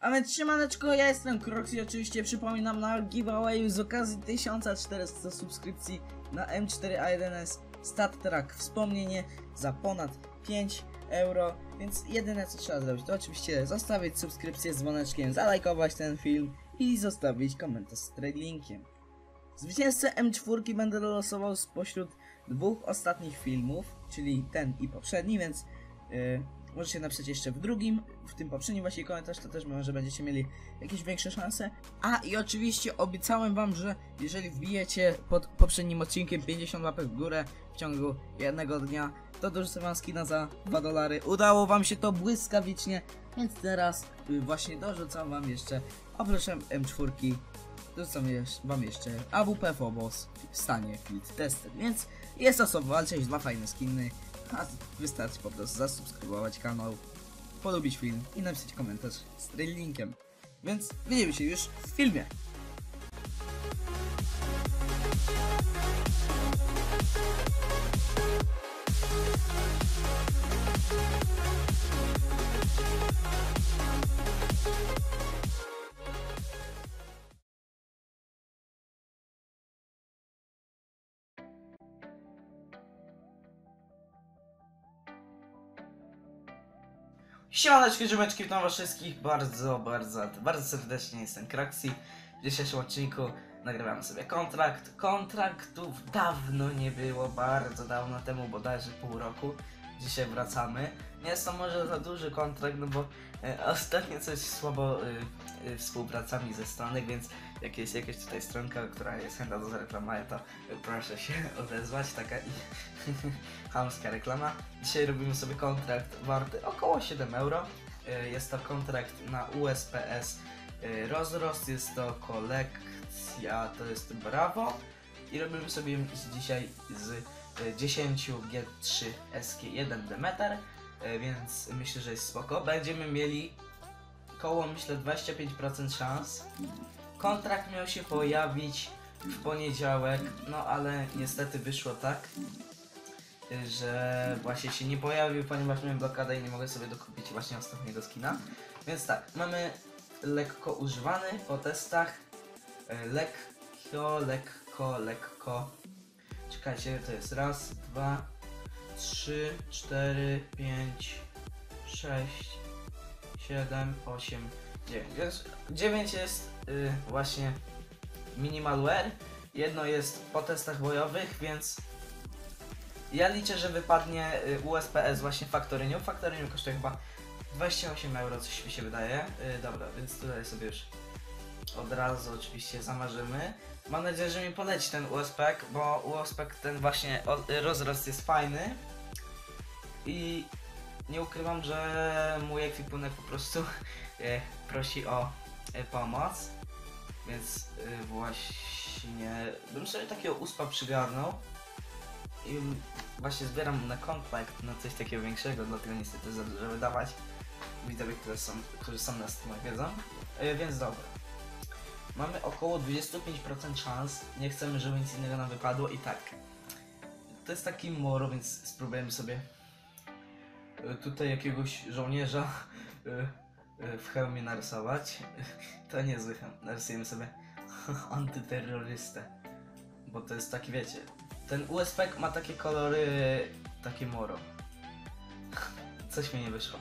A więc siemaneczko, ja jestem Kroks i oczywiście przypominam na giveawayu z okazji 1400 subskrypcji na M4A1s StatTrak. Wspomnienie za ponad 5 euro, więc jedyne co trzeba zrobić to oczywiście zostawić subskrypcję z dzwoneczkiem, zalajkować ten film i zostawić komentarz z tradelinkiem. Zwycięzcę M4 będę losował spośród dwóch ostatnich filmów, czyli ten i poprzedni, więc możecie napisać jeszcze w drugim, w tym poprzednim właśnie komentarz, to też może będziecie mieli jakieś większe szanse. A i oczywiście obiecałem wam, że jeżeli wbijecie pod poprzednim odcinkiem 50 łapek w górę w ciągu jednego dnia, to dorzucę wam skina za $2. Udało wam się to błyskawicznie, więc teraz właśnie dorzucam wam jeszcze, oprócz M4, dorzucam wam jeszcze AWP Fobos w stanie fit tester, więc jest osoba walczyć, dwa fajne skiny. A wystarczy po prostu zasubskrybować kanał, polubić film i napisać komentarz z tradelinkiem. Więc widzimy się już w filmie. Siemaneczko, dziumeczki, witam was wszystkich bardzo serdecznie, jestem Kroxxi. W dzisiejszym odcinku nagrywamy sobie kontrakt. Kontraktów dawno nie było, bardzo dawno temu, bodajże pół roku. Dzisiaj wracamy. Nie jest to może za duży kontrakt, no bo ostatnio coś słabo współpracami ze stronek, więc jak jest jakaś tutaj stronka, która jest chętna do zareklamowania, to proszę się odezwać, taka i chamska reklama. Dzisiaj robimy sobie kontrakt warty około 7 euro. Jest to kontrakt na USPS rozrost, jest to kolekcja, to jest brawo. I robimy sobie dzisiaj z 10 G3SK 1D Meter, więc myślę, że jest spoko. Będziemy mieli koło, myślę, 25% szans. Kontrakt miał się pojawić w poniedziałek, no ale niestety wyszło tak, że właśnie się nie pojawił, ponieważ miałem blokadę i nie mogę sobie dokupić właśnie ostatniego skina. Więc tak, mamy lekko używany po testach, lekko. Czekajcie, to jest raz, dwa, trzy, cztery, pięć, sześć, siedem, osiem, dziewięć. 9 jest właśnie minimal wear, jedno jest po testach bojowych, więc ja liczę, że wypadnie USPS właśnie faktorynią. Faktorynią kosztuje chyba 28 euro, coś mi się wydaje. Dobra, więc tutaj sobie już od razu oczywiście zamarzymy. Mam nadzieję, że mi poleci ten USP, bo USP ten właśnie rozrost jest fajny i nie ukrywam, że mój ekwipunek po prostu prosi o pomoc, więc właśnie bym sobie takiego uspa przygarnął i właśnie zbieram na kontrakt, na coś takiego większego, dlatego niestety za dużo wydawać. Widzowie, którzy są na stronach, wiedzą, więc dobra. Mamy około 25% szans, nie chcemy, żeby nic innego nam wypadło i tak. To jest taki moro, więc spróbujemy sobie tutaj jakiegoś żołnierza w hełmie narysować. To niezły hełm, narysujemy sobie antyterrorystę. Bo to jest taki, wiecie, ten USP ma takie kolory, takie moro. Coś mi nie wyszło.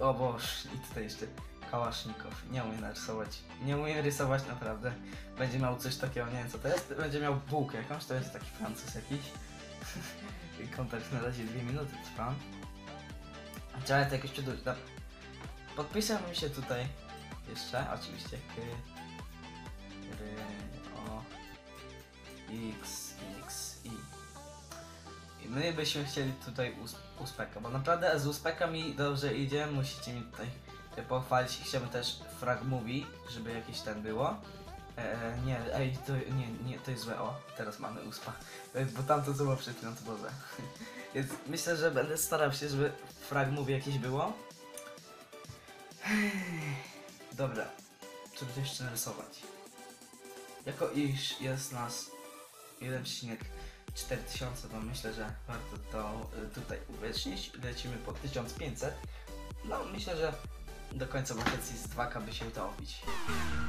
O boż, i tutaj jeszcze kałasznikow, nie umie narysować, nie umie rysować naprawdę. Będzie miał coś takiego, nie wiem co to jest, będzie miał bułkę jakąś, to jest taki Francuz jakiś. Kontakt na razie 2 minuty trwa. Trzeba to jakoś przedłużyć, dobra. Podpisałem się tutaj jeszcze, oczywiście, X, i. My byśmy chcieli tutaj uspeka, bo naprawdę z uspeka mi dobrze idzie, musicie mi tutaj pochwalić. Chciałbym też frag movie, żeby jakieś ten było. To jest złe, o, teraz mamy uspa, bo tamto co było przed chwilą to było złe. Więc myślę, że będę starał się, żeby frag movie jakieś było. Dobra, co by jeszcze narysować? Jako iż jest nas 1,4000, to myślę, że warto to tutaj uwiecznić. Lecimy po 1500, no myślę, że do końca wakacji z 2K by się udało bić.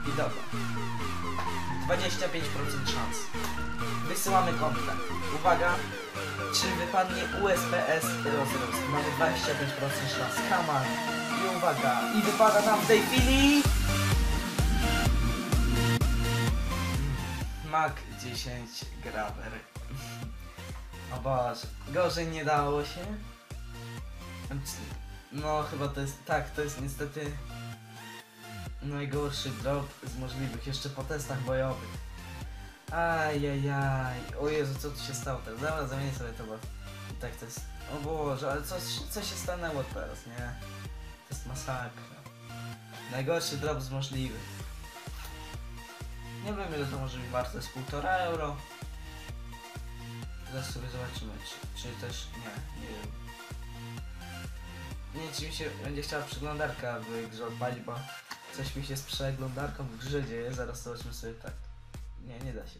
I dobra. 25% szans. Wysyłamy kontrakt. Uwaga! Czy wypadnie USPS rozrost? Mamy 25% szans. Come on. I uwaga! I wypada nam w tej chwili... mac-10 grawer. O Boże. Gorzej nie dało się. No chyba to jest, tak, to jest niestety najgorszy drop z możliwych, jeszcze po testach bojowych. Ajajaj, o Jezu, co tu się stało teraz? Dobra, zamienię sobie to, bo tak to jest, o Boże, ale co się stanęło teraz, nie? To jest masakra. Najgorszy drop z możliwych. Nie wiem, ile to może być warte, z 1,5 euro. Zaraz sobie zobaczymy, czy też, nie wiem. Nie, czy mi się będzie chciała przeglądarka w grze odpalić, bo coś mi się z przeglądarką w grze dzieje. Zaraz zobaczmy sobie, tak. Nie da się.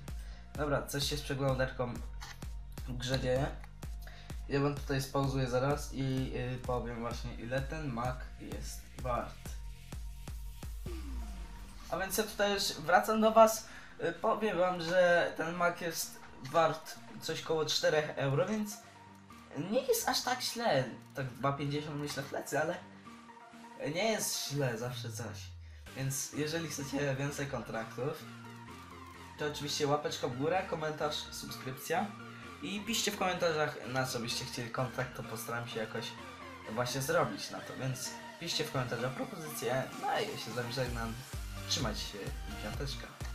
Dobra, coś się z przeglądarką w grze dzieje. Ja wam tutaj spauzuję zaraz i powiem właśnie, ile ten Mac jest wart. A więc ja tutaj już wracam do was. Powiem wam, że ten Mac jest wart coś koło 4 euro, więc... nie jest aż tak źle, tak 2,50 myślę plecy, ale nie jest źle zawsze coś. Więc jeżeli chcecie więcej kontraktów, to oczywiście łapeczka w górę, komentarz, subskrypcja. I piszcie w komentarzach, na co byście chcieli kontrakt, to postaram się jakoś właśnie zrobić na to. Więc piszcie w komentarzach propozycje, no i ja się z wami żegnam. Trzymajcie się i piąteczka.